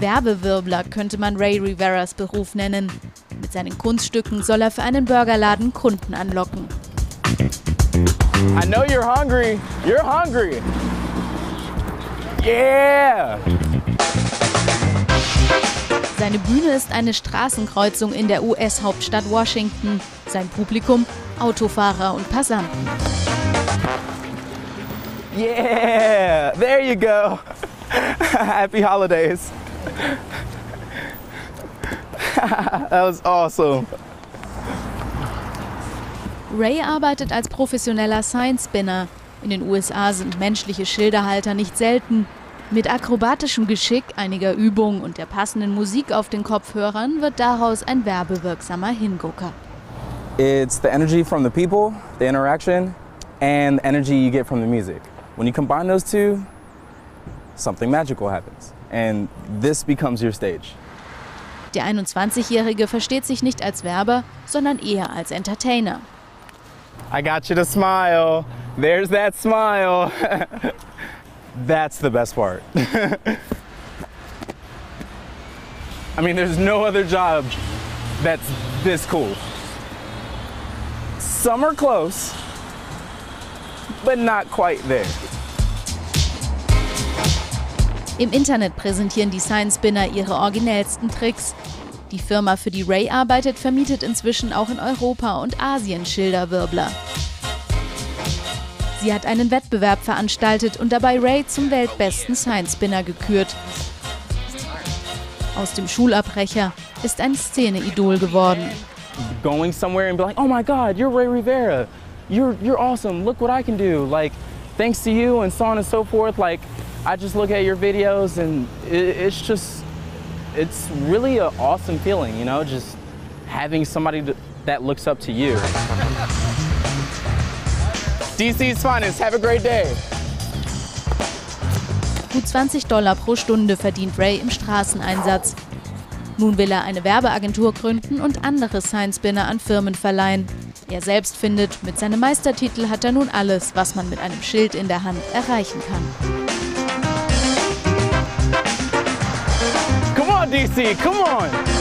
Werbewirbler könnte man Ray Riveras Beruf nennen. Mit seinen Kunststücken soll er für einen Burgerladen Kunden anlocken. I know you're hungry. You're hungry. Yeah! Seine Bühne ist eine Straßenkreuzung in der US-Hauptstadt Washington. Sein Publikum Autofahrer und Passanten. Yeah! There you go! Happy holidays! That was awesome! Ray arbeitet als professioneller Sign-Spinner. In den USA sind menschliche Schilderhalter nicht selten. Mit akrobatischem Geschick, einiger Übung und der passenden Musik auf den Kopfhörern wird daraus ein werbewirksamer Hingucker. It's the energy from the people, the interaction and the energy you get from the music. When you combine those two, something magical happens and this becomes your stage. Der 21-Jährige versteht sich nicht als Werber, sondern eher als Entertainer. I got you to smile. There's that smile. That's the best part. I mean, there's no other job that's this cool. Some are close, but not quite there. Im Internet präsentieren die Sign-Spinner ihre originellsten Tricks. Die Firma, für die Ray arbeitet, vermietet inzwischen auch in Europa und Asien Schilderwirbler. Sie hat einen Wettbewerb veranstaltet und dabei Ray zum weltbesten Sign-Spinner gekürt. Aus dem Schulabbrecher ist ein Szene-Idol geworden. Going somewhere and be like, oh my God, you're Ray Rivera, you're awesome. Look what I can do. Like, thanks to you and so on and so forth. Like, I just look at your videos and it's really an awesome feeling, you know, just having somebody that looks up to you. DC's finest, have a great day. Gut $20 pro Stunde verdient Ray im Straßeneinsatz. Nun will er eine Werbeagentur gründen und andere Sign-Spinner an Firmen verleihen. Er selbst findet, mit seinem Meistertitel hat er nun alles, was man mit einem Schild in der Hand erreichen kann. DC, come on!